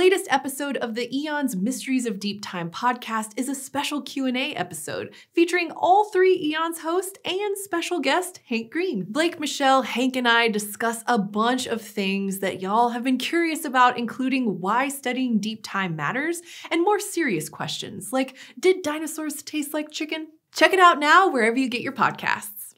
latest episode of the Eons Mysteries of Deep Time podcast is a special Q&A episode featuring all three Eons hosts and special guest Hank Green. Blake, Michelle, Hank, and I discuss a bunch of things that y'all have been curious about, including why studying deep time matters and more serious questions like, did dinosaurs taste like chicken? Check it out now wherever you get your podcasts.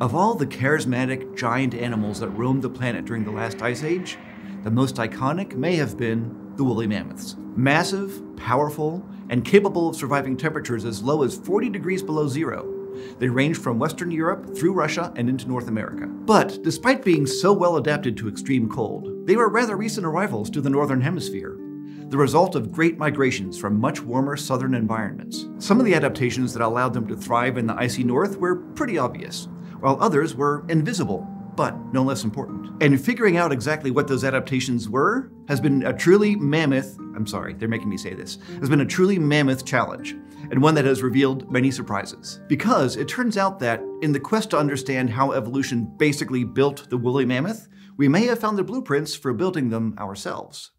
Of all the charismatic giant animals that roamed the planet during the last ice age, the most iconic may have been the woolly mammoths. Massive, powerful, and capable of surviving temperatures as low as 40 degrees below zero. They ranged from Western Europe through Russia and into North America. But despite being so well adapted to extreme cold, they were rather recent arrivals to the Northern Hemisphere, the result of great migrations from much warmer southern environments. Some of the adaptations that allowed them to thrive in the icy north were pretty obvious, while others were invisible, but no less important. And figuring out exactly what those adaptations were has been a truly mammoth, I'm sorry, they're making me say this, has been a truly mammoth challenge, and one that has revealed many surprises. Because it turns out that in the quest to understand how evolution basically built the woolly mammoth, we may have found the blueprints for building them ourselves.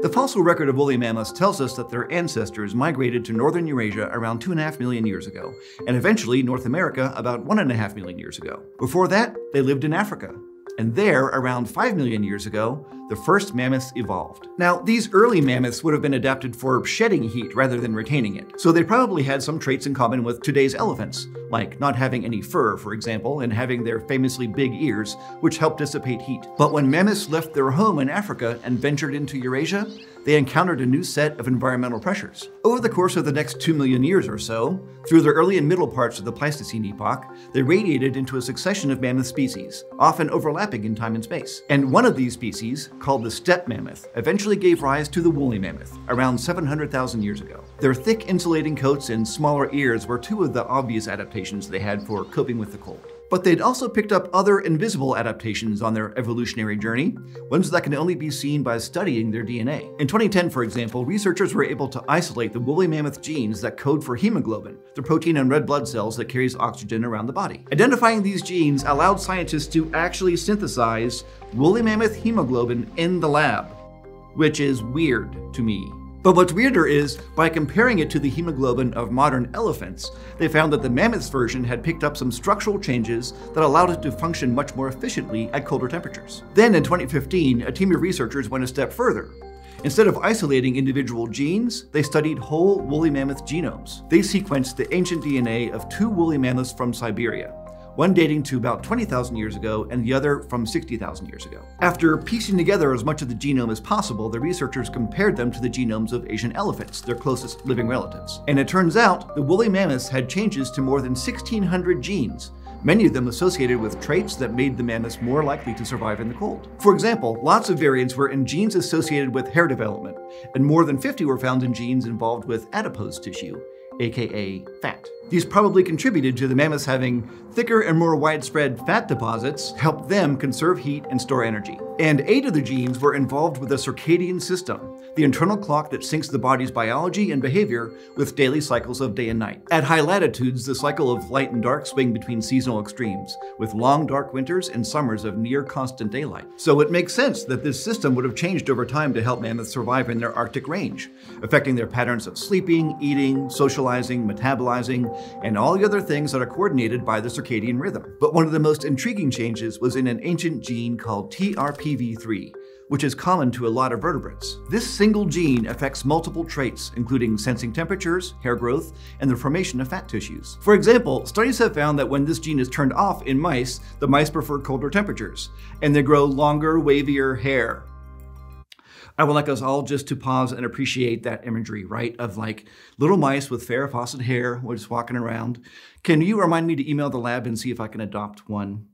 The fossil record of woolly mammoths tells us that their ancestors migrated to northern Eurasia around 2.5 million years ago, and eventually North America about 1.5 million years ago. Before that, they lived in Africa, and there, around 5 million years ago, the first mammoths evolved. Now, these early mammoths would have been adapted for shedding heat rather than retaining it, so they probably had some traits in common with today's elephants, like not having any fur, for example, and having their famously big ears, which help dissipate heat. But when mammoths left their home in Africa and ventured into Eurasia, they encountered a new set of environmental pressures. Over the course of the next 2 million years or so, through the early and middle parts of the Pleistocene epoch, they radiated into a succession of mammoth species, often overlapping in time and space. And one of these species, called the steppe mammoth, eventually gave rise to the woolly mammoth around 700,000 years ago. Their thick insulating coats and smaller ears were two of the obvious adaptations they had for coping with the cold. But they'd also picked up other invisible adaptations on their evolutionary journey, ones that can only be seen by studying their DNA. In 2010, for example, researchers were able to isolate the woolly mammoth genes that code for hemoglobin, the protein on red blood cells that carries oxygen around the body. Identifying these genes allowed scientists to actually synthesize woolly mammoth hemoglobin in the lab, which is weird to me. But what's weirder is, by comparing it to the hemoglobin of modern elephants, they found that the mammoth's version had picked up some structural changes that allowed it to function much more efficiently at colder temperatures. Then in 2015, a team of researchers went a step further. Instead of isolating individual genes, they studied whole woolly mammoth genomes. They sequenced the ancient DNA of two woolly mammoths from Siberia, one dating to about 20,000 years ago and the other from 60,000 years ago. After piecing together as much of the genome as possible, the researchers compared them to the genomes of Asian elephants, their closest living relatives. And it turns out the woolly mammoths had changes to more than 1,600 genes, many of them associated with traits that made the mammoths more likely to survive in the cold. For example, lots of variants were in genes associated with hair development, and more than 50 were found in genes involved with adipose tissue, AKA fat. These probably contributed to the mammoths having thicker and more widespread fat deposits, helped them conserve heat and store energy. And 8 of the genes were involved with the circadian system, the internal clock that syncs the body's biology and behavior with daily cycles of day and night. At high latitudes, the cycle of light and dark swing between seasonal extremes, with long dark winters and summers of near constant daylight. So it makes sense that this system would have changed over time to help mammoths survive in their Arctic range, affecting their patterns of sleeping, eating, socializing, metabolizing, and all the other things that are coordinated by the circadian rhythm. But one of the most intriguing changes was in an ancient gene called TRPV3, which is common to a lot of vertebrates. This single gene affects multiple traits, including sensing temperatures, hair growth, and the formation of fat tissues. For example, studies have found that when this gene is turned off in mice, the mice prefer colder temperatures, and they grow longer, wavier hair. I would like us all just to pause and appreciate that imagery, right? Of like little mice with fair faucet hair, we're just walking around. Can you remind me to email the lab and see if I can adopt one?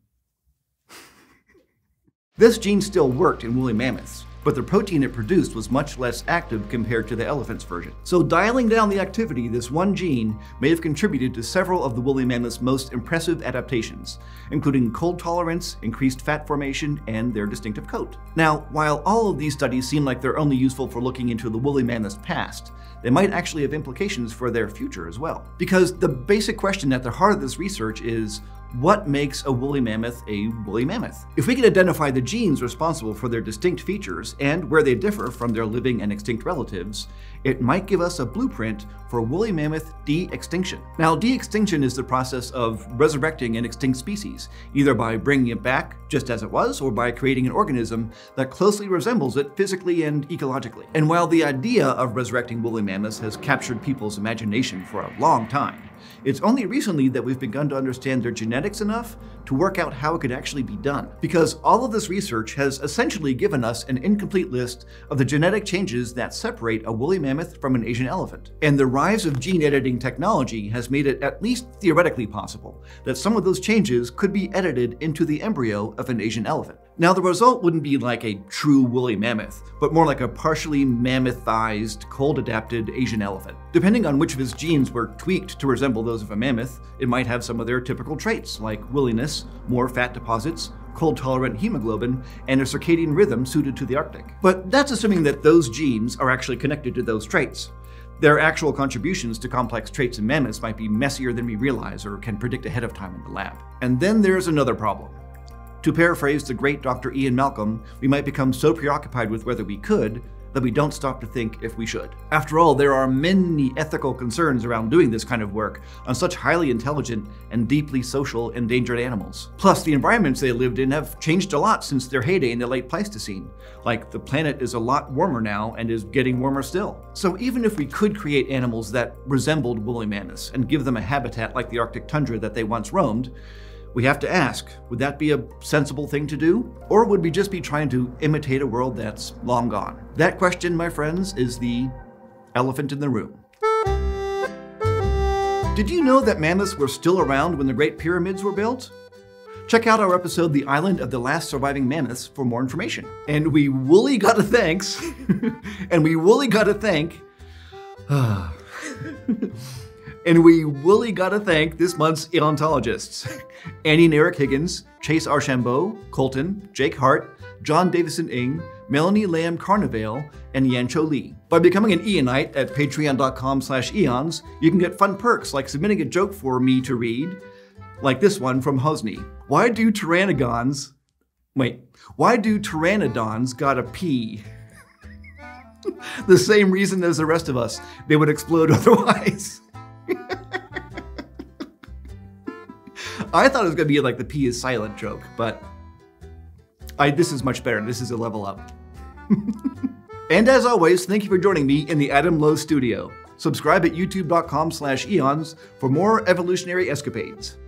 This gene still worked in woolly mammoths, but the protein it produced was much less active compared to the elephant's version. So dialing down the activity of this one gene may have contributed to several of the woolly mammoth's most impressive adaptations, including cold tolerance, increased fat formation, and their distinctive coat. Now, while all of these studies seem like they're only useful for looking into the woolly mammoth's past, they might actually have implications for their future as well. Because the basic question at the heart of this research is, What makes a woolly mammoth a woolly mammoth? If we can identify the genes responsible for their distinct features and where they differ from their living and extinct relatives, it might give us a blueprint for woolly mammoth de-extinction. Now, de-extinction is the process of resurrecting an extinct species, either by bringing it back just as it was or by creating an organism that closely resembles it physically and ecologically. And while the idea of resurrecting woolly mammoths has captured people's imagination for a long time, it's only recently that we've begun to understand their genetics enough to work out how it could actually be done. Because all of this research has essentially given us an incomplete list of the genetic changes that separate a woolly mammoth from an Asian elephant. And the rise of gene editing technology has made it at least theoretically possible that some of those changes could be edited into the embryo of an Asian elephant. Now, the result wouldn't be like a true woolly mammoth, but more like a partially mammothized, cold-adapted Asian elephant. Depending on which of his genes were tweaked to resemble those of a mammoth, it might have some of their typical traits, like williness, more fat deposits, cold-tolerant hemoglobin, and a circadian rhythm suited to the Arctic. But that's assuming that those genes are actually connected to those traits. Their actual contributions to complex traits in mammoths might be messier than we realize or can predict ahead of time in the lab. And then there's another problem. To paraphrase the great Dr. Ian Malcolm, we might become so preoccupied with whether we could that we don't stop to think if we should. After all, there are many ethical concerns around doing this kind of work on such highly intelligent and deeply social endangered animals. Plus, the environments they lived in have changed a lot since their heyday in the late Pleistocene. Like, the planet is a lot warmer now and is getting warmer still. So even if we could create animals that resembled woolly mammoths and give them a habitat like the Arctic tundra that they once roamed, we have to ask, would that be a sensible thing to do? Or would we just be trying to imitate a world that's long gone? That question, my friends, is the elephant in the room. Did you know that mammoths were still around when the Great Pyramids were built? Check out our episode, The Island of the Last Surviving Mammoths, for more information. And we woolly gotta thanks. And we woolly gotta thank this month's Eontologists: Annie and Eric Higgins, Chase Archambault, Colton, Jake Hart, John Davison Ng, Melanie Lamb Carnivale, and Yancho Lee. By becoming an Eonite at patreon.com/eons, you can get fun perks like submitting a joke for me to read, like this one from Hosni. Why do pteranodons gotta pee? The same reason as the rest of us. They would explode otherwise. I thought it was going to be like the P is silent joke, but this is much better. This is a level up. And as always, thank you for joining me in the Adam Lowe Studio. Subscribe at youtube.com/eons for more evolutionary escapades.